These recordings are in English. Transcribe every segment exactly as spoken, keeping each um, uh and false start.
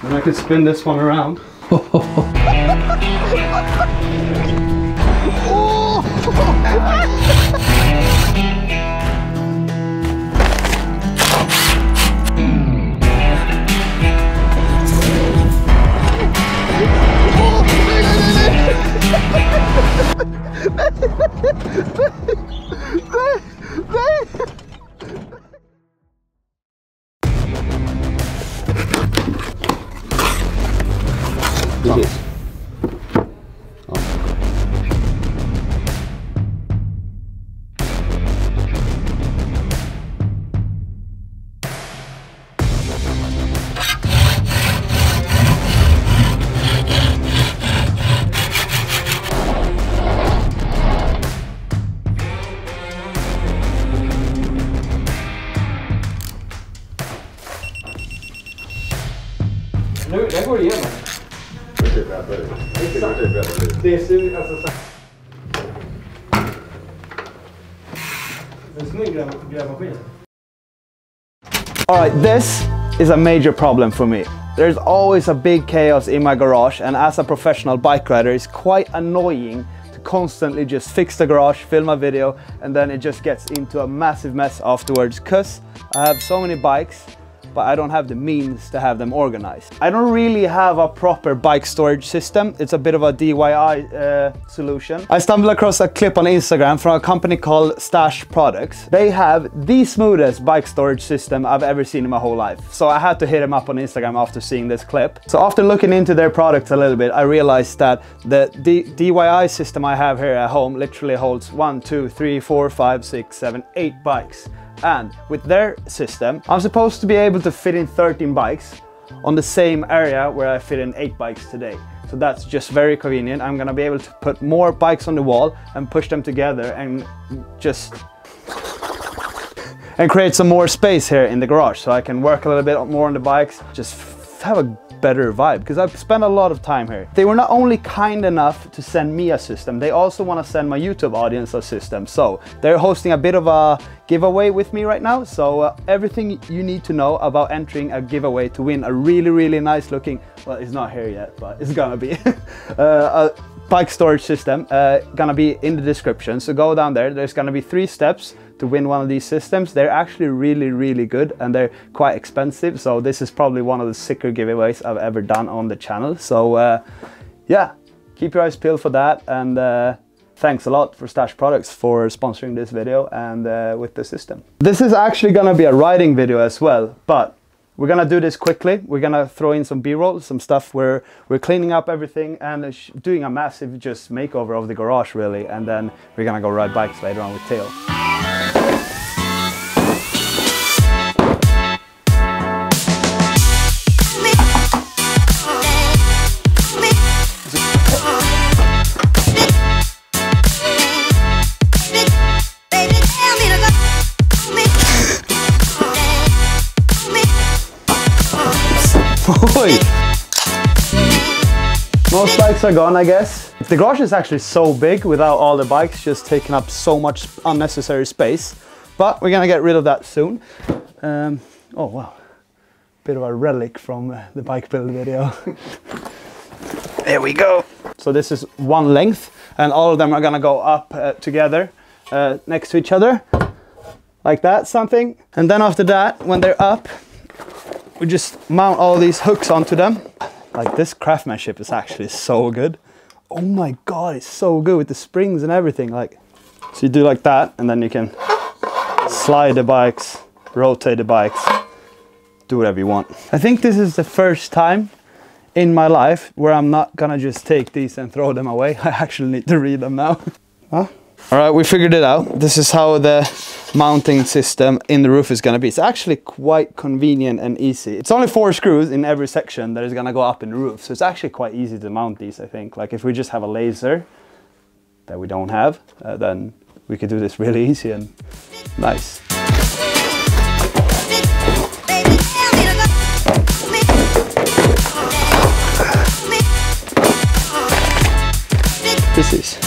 And I can spin this one around. It is. Nu, där går det igenom. Det ser bra ut. Det ser bra ut. Det ser alltså så. Det är snygg grävmaskin. All right, this is a major problem for me. There's always a big chaos in my garage, and as a professional bike rider, it's quite annoying to constantly just fix the garage, film a video, and then it just gets into a massive mess afterwards because I have so many bikes. But I don't have the means to have them organized. I don't really have a proper bike storage system. It's a bit of a D I Y uh, solution. I stumbled across a clip on Instagram from a company called Stash Products. They have the smoothest bike storage system I've ever seen in my whole life. So I had to hit them up on Instagram after seeing this clip. So after looking into their products a little bit, I realized that the D DIY system I have here at home literally holds one, two, three, four, five, six, seven, eight bikes. And with their system, I'm supposed to be able to fit in thirteen bikes on the same area where I fit in eight bikes today. So that's just very convenient. I'm gonna be able to put more bikes on the wall and push them together and just and create some more space here in the garage so I can work a little bit more on the bikes, just have a better vibe, because I've spent a lot of time here. They were not only kind enough to send me a system, they also want to send my YouTube audience a system. So they're hosting a bit of a giveaway with me right now. So uh, everything you need to know about entering a giveaway to win a really, really nice looking, well, it's not here yet, but it's gonna be uh, a bike storage system, uh, gonna be in the description. So go down there, there's gonna be three steps to win one of these systems. They're actually really, really good, and they're quite expensive. So this is probably one of the sicker giveaways I've ever done on the channel. So uh, yeah, keep your eyes peeled for that. And uh, thanks a lot for Stash Products for sponsoring this video and uh, with the system. This is actually gonna be a riding video as well, but we're gonna do this quickly. We're gonna throw in some B-roll, some stuff where we're cleaning up everything and doing a massive just makeover of the garage really. And then we're gonna go ride bikes later on with Theo. Most bikes are gone, I guess. The garage is actually so big without all the bikes just taking up so much unnecessary space, but we're gonna get rid of that soon. Um, oh wow, bit of a relic from uh, the bike build video. There we go. So this is one length and all of them are gonna go up uh, together uh, next to each other, like that, something. And then after that, when they're up, we just mount all these hooks onto them. Like, this craftsmanship is actually so good. Oh my god, it's so good with the springs and everything. Like, so you do like that, and then you can slide the bikes, rotate the bikes, do whatever you want. I think this is the first time in my life where I'm not gonna just take these and throw them away. I actually need to read them now. Huh? All right, we figured it out. This is how the mounting system in the roof is gonna be. It's actually quite convenient and easy. It's only four screws in every section that is gonna go up in the roof. So it's actually quite easy to mount these, I think. Like if we just have a laser that we don't have, uh, then we could do this really easy and nice. This is.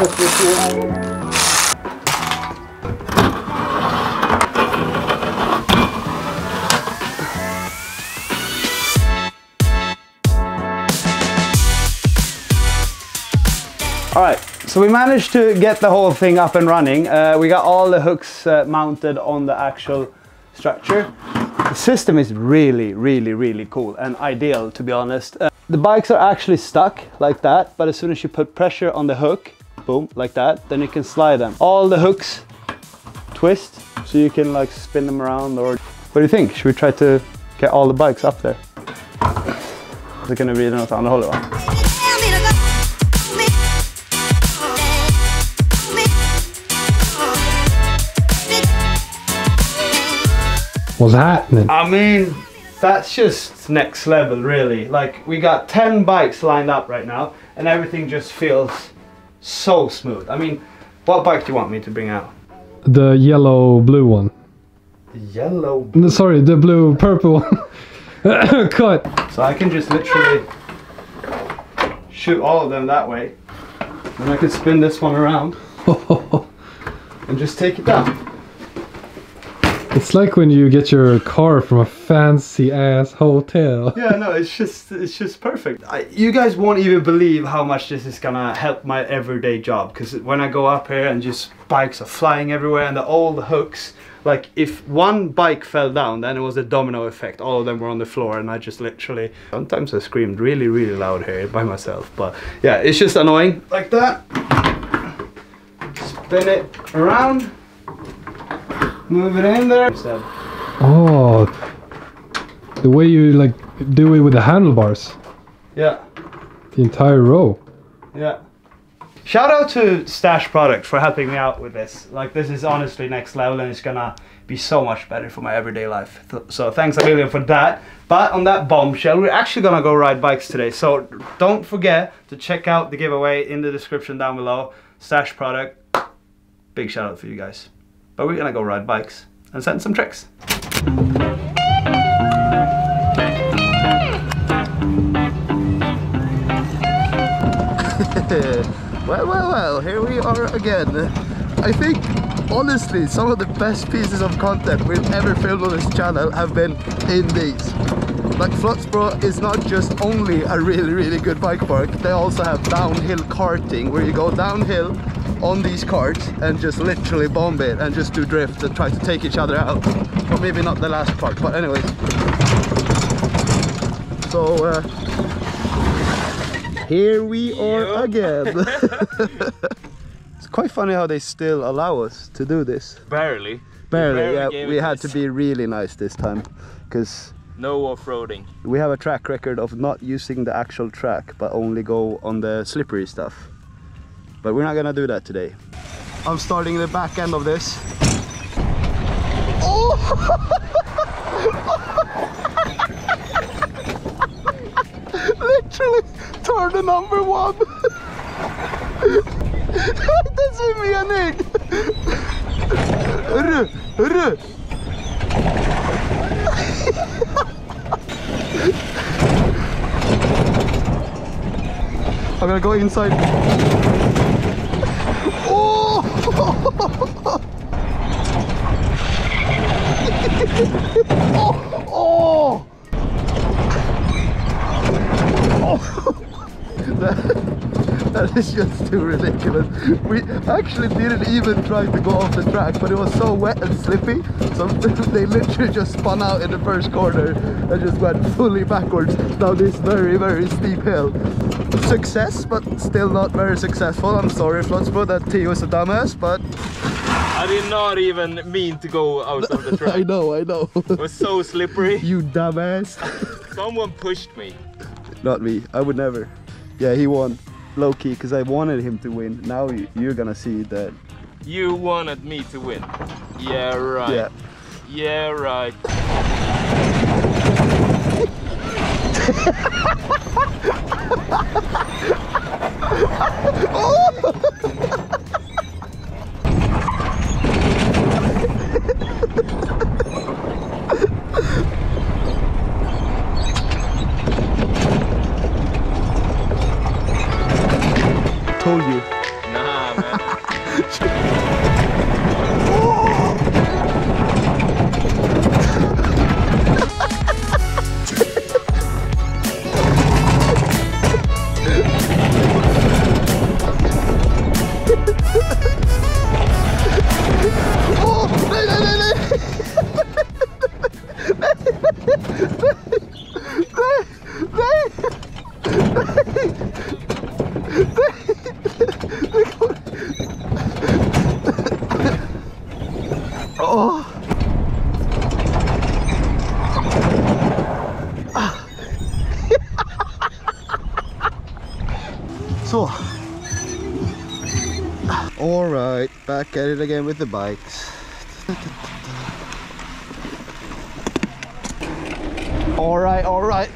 cook with you. All right, so we managed to get the whole thing up and running. Uh, we got all the hooks uh, mounted on the actual structure. The system is really, really, really cool and ideal, to be honest. Uh, the bikes are actually stuck like that, but as soon as you put pressure on the hook, boom, like that, then you can slide them. All the hooks twist, so you can like spin them around. Or what do you think? Should we try to get all the bikes up there? They're gonna be another whole lot. What's happening? I mean, that's just next level, really. Like, we got ten bikes lined up right now, and everything just feels so smooth. I mean, what bike do you want me to bring out? The yellow blue one. The yellow blue? No, sorry, the blue purple one. Cut. So I can just literally shoot all of them that way. Then I can spin this one around and just take it down. It's like when you get your car from a fancy ass hotel. Yeah, no, it's just it's just perfect. I, you guys won't even believe how much this is gonna help my everyday job, because when I go up here and just bikes are flying everywhere and the old hooks, like if one bike fell down, then it was a domino effect. All of them were on the floor and I just literally, sometimes I screamed really, really loud here by myself. But yeah, it's just annoying. Like that. Spin it around. Move it in there. Oh, the way you like do it with the handlebars. Yeah. The entire row. Yeah. Shout out to Stash Product for helping me out with this. Like, this is honestly next level and it's gonna be so much better for my everyday life. So thanks a million for that. But on that bombshell, we're actually gonna go ride bikes today. So don't forget to check out the giveaway in the description down below. Stash Product, big shout out for you guys. But we're gonna go ride bikes and send some tricks. Well, well, well, here we are again. I think, honestly, some of the best pieces of content we've ever filmed on this channel have been in these. Like, Flotsbro is not just only a really, really good bike park, they also have downhill karting, where you go downhill on these carts and just literally bomb it and just do drift and try to take each other out. Or maybe not the last part, but anyways. So uh, here we are again. It's quite funny how they still allow us to do this. Barely. Barely, barely yeah. We had to be really nice this time, because no off-roading. We have a track record of not using the actual track, but only go on the slippery stuff. But we're not gonna do that today. I'm starting the back end of this. Oh! Literally, turn the number one. That's what I mean. Rr, rr. I'm gonna go inside. Oh, oh. Oh. That, that is just too ridiculous. We actually didn't even try to go off the track, but it was so wet and slippy, so they literally just spun out in the first corner and just went fully backwards down this very, very steep hill. Success, but still not very successful. I'm sorry, Flotsbro, that Theo is a dumbass, but I did not even mean to go out of the track. I know, I know. It was so slippery. You dumbass. Someone pushed me. Not me, I would never. Yeah, he won. Low key, because I wanted him to win. Now you're gonna see that. You wanted me to win. Yeah, right. Yeah, yeah, right. Oh! Told you. Nah, So, all right, back at it again with the bikes. All right, all right.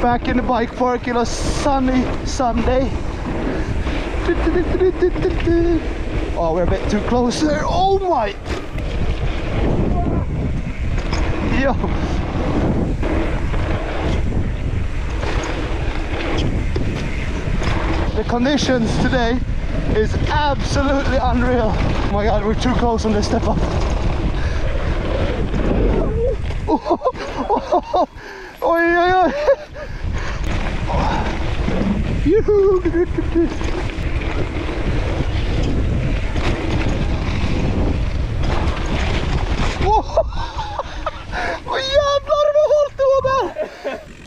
Back in the bike park on a sunny Sunday. Oh, we're a bit too close there. Oh my! Yo. The conditions today is absolutely unreal. Oh my god, we're too close on this step up. Oh, oh, oh, oh, yeah, yeah. Oh, yeah.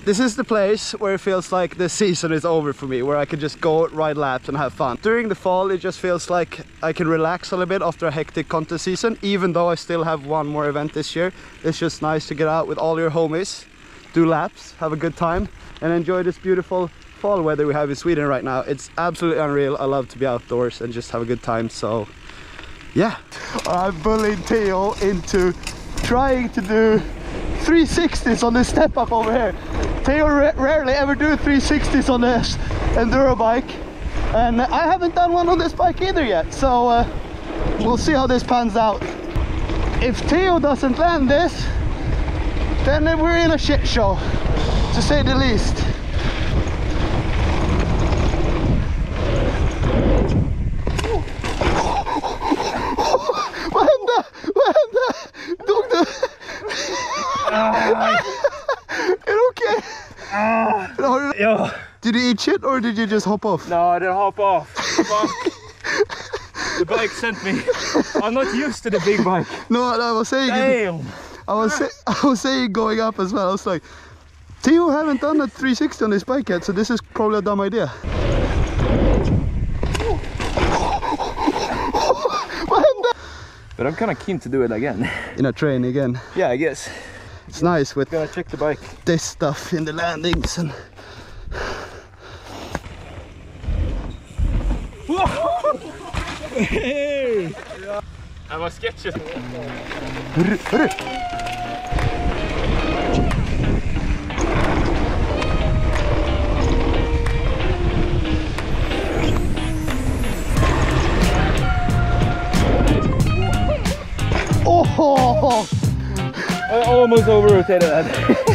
This is the place where it feels like the season is over for me, where I can just go ride laps and have fun. During the fall it just feels like I can relax a little bit after a hectic contest season, even though I still have one more event this year. It's just nice to get out with all your homies, do laps, have a good time and enjoy this beautiful fall weather we have in Sweden right now. It's absolutely unreal. I love to be outdoors and just have a good time, so yeah. I bullied Theo into trying to do three sixties on this step up over here. They rarely ever do three sixties on this enduro bike, and I haven't done one on this bike either yet, so uh, we'll see how this pans out. If Theo doesn't land this, then we're in a shit show, to say the least. Vad hände? Vad hände? Dog du? Yeah. Did you eat shit or did you just hop off? No, I didn't hop off. The bike sent me. I'm not used to the big bike. No, I was saying. Damn. I was say, I was saying going up as well. I was like, Theo haven't done a three sixty on this bike yet, so this is probably a dumb idea. But I'm kind of keen to do it again. In a train again. Yeah, I guess. It's yeah, nice with. Gotta check the bike. This stuff in the landings and. Hey! I was sketchy. Oh! I almost over rotated that.